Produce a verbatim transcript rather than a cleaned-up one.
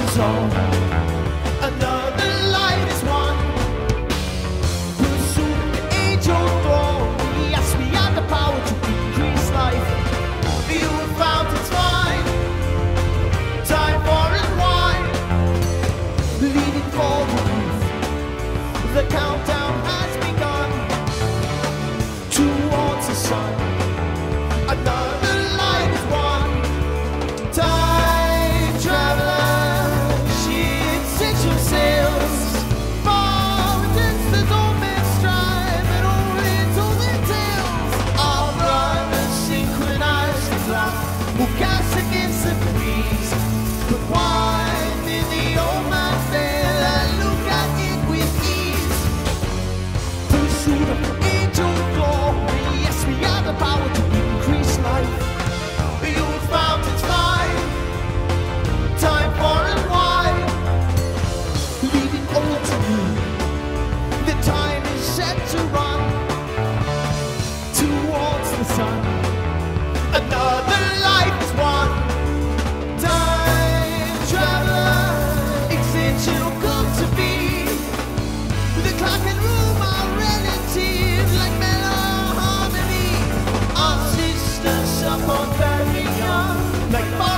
is on, another light is won. Pursue the angel throne. Yes, we have the power to increase life. You have found its wine, time for and wine, leading forward. The countdown has begun towards the sun. Another. Like